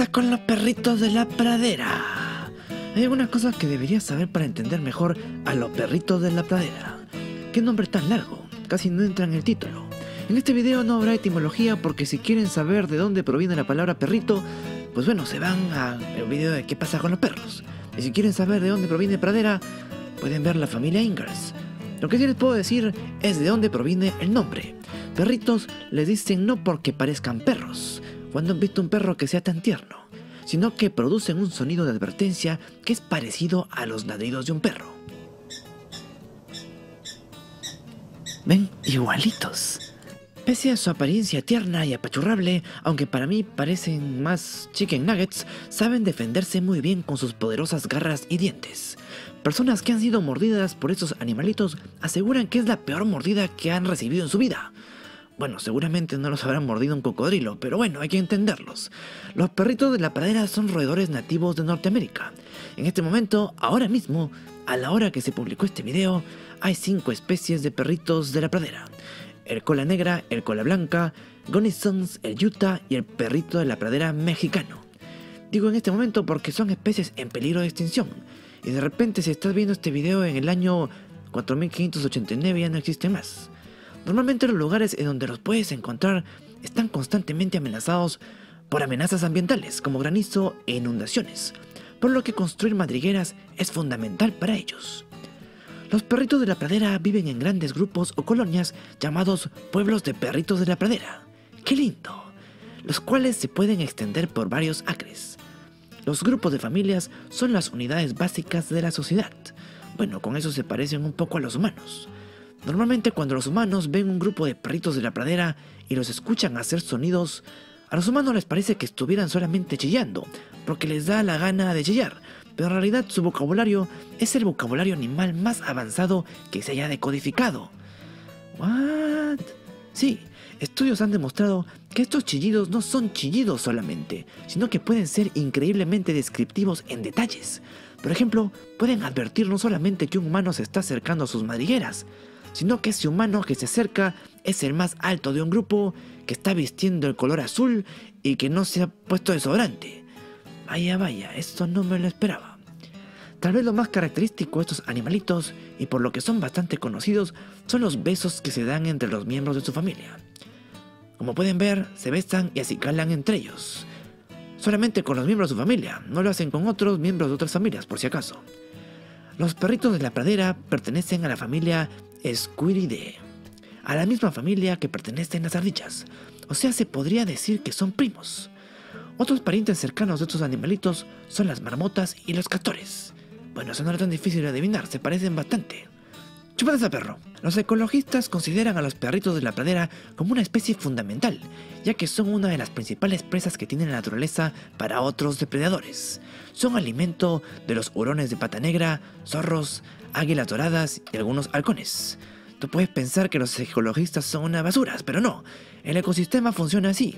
pasa con los perritos de la pradera? Hay algunas cosas que deberías saber para entender mejor a los perritos de la pradera. ¿Qué nombre tan largo? Casi no entra en el título. En este video no habrá etimología porque si quieren saber de dónde proviene la palabra perrito, pues bueno, se van al video de qué pasa con los perros. Y si quieren saber de dónde proviene pradera, pueden ver la familia Ingalls. Lo que sí les puedo decir es de dónde proviene el nombre. Perritos les dicen no porque parezcan perros, cuando han visto un perro que sea tan tierno, sino que producen un sonido de advertencia que es parecido a los ladridos de un perro. ¿Ven? Igualitos. Pese a su apariencia tierna y apachurrable, aunque para mí parecen más chicken nuggets, saben defenderse muy bien con sus poderosas garras y dientes. Personas que han sido mordidas por estos animalitos aseguran que es la peor mordida que han recibido en su vida. Bueno, seguramente no los habrán mordido un cocodrilo, pero bueno, hay que entenderlos. Los perritos de la pradera son roedores nativos de Norteamérica. En este momento, ahora mismo, a la hora que se publicó este video, hay 5 especies de perritos de la pradera. El cola negra, el cola blanca, Gunnison's, el Utah y el perrito de la pradera mexicano. Digo en este momento porque son especies en peligro de extinción. Y de repente si estás viendo este video en el año 4589 ya no existe más. Normalmente los lugares en donde los puedes encontrar están constantemente amenazados por amenazas ambientales como granizo e inundaciones, por lo que construir madrigueras es fundamental para ellos. Los perritos de la pradera viven en grandes grupos o colonias llamados pueblos de perritos de la pradera. ¡Qué lindo! Los cuales se pueden extender por varios acres. Los grupos de familias son las unidades básicas de la sociedad. Bueno, con eso se parecen un poco a los humanos. Normalmente cuando los humanos ven un grupo de perritos de la pradera y los escuchan hacer sonidos, a los humanos les parece que estuvieran solamente chillando, porque les da la gana de chillar, pero en realidad su vocabulario es el vocabulario animal más avanzado que se haya decodificado. ¿What? Sí, estudios han demostrado que estos chillidos no son chillidos solamente, sino que pueden ser increíblemente descriptivos en detalles. Por ejemplo, pueden advertir no solamente que un humano se está acercando a sus madrigueras, sino que ese humano que se acerca es el más alto de un grupo, que está vistiendo el color azul y que no se ha puesto desodorante. Vaya, vaya, esto no me lo esperaba. Tal vez lo más característico de estos animalitos, y por lo que son bastante conocidos, son los besos que se dan entre los miembros de su familia. Como pueden ver, se besan y acicalan entre ellos. Solamente con los miembros de su familia, no lo hacen con otros miembros de otras familias, por si acaso. Los perritos de la pradera pertenecen a la familia Esquiride, a la misma familia que pertenecen las ardillas, o sea, se podría decir que son primos. Otros parientes cercanos de estos animalitos son las marmotas y los castores. Bueno, eso no era tan difícil de adivinar, se parecen bastante. ¡Chúpate a perro! Los ecologistas consideran a los perritos de la pradera como una especie fundamental, ya que son una de las principales presas que tiene la naturaleza para otros depredadores. Son alimento de los hurones de pata negra, zorros, águilas doradas y algunos halcones. Tú puedes pensar que los ecologistas son unas basuras, pero no, el ecosistema funciona así.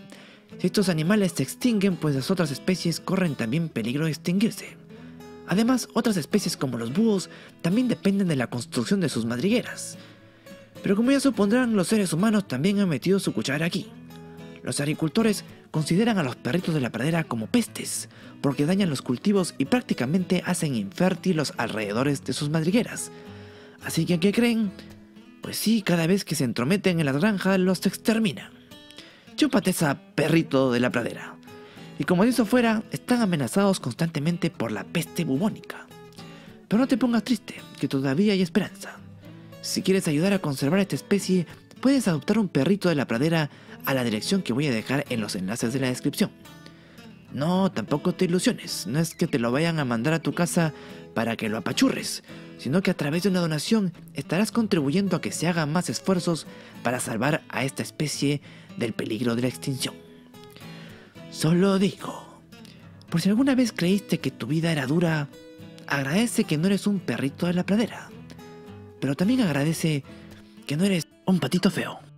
Si estos animales se extinguen, pues las otras especies corren también peligro de extinguirse. Además, otras especies como los búhos también dependen de la construcción de sus madrigueras. Pero como ya supondrán, los seres humanos también han metido su cuchara aquí. Los agricultores consideran a los perritos de la pradera como pestes, porque dañan los cultivos y prácticamente hacen infértil los alrededores de sus madrigueras. Así que, ¿qué creen? Pues sí, cada vez que se entrometen en las granjas los exterminan. Chúpate esa, perrito de la pradera. Y como de eso fuera, están amenazados constantemente por la peste bubónica. Pero no te pongas triste, que todavía hay esperanza. Si quieres ayudar a conservar esta especie, puedes adoptar un perrito de la pradera a la dirección que voy a dejar en los enlaces de la descripción. No, tampoco te ilusiones, no es que te lo vayan a mandar a tu casa para que lo apachurres, sino que a través de una donación estarás contribuyendo a que se hagan más esfuerzos para salvar a esta especie del peligro de la extinción. Solo digo, por si alguna vez creíste que tu vida era dura, agradece que no eres un perrito de la pradera. Pero también agradece que no eres un patito feo.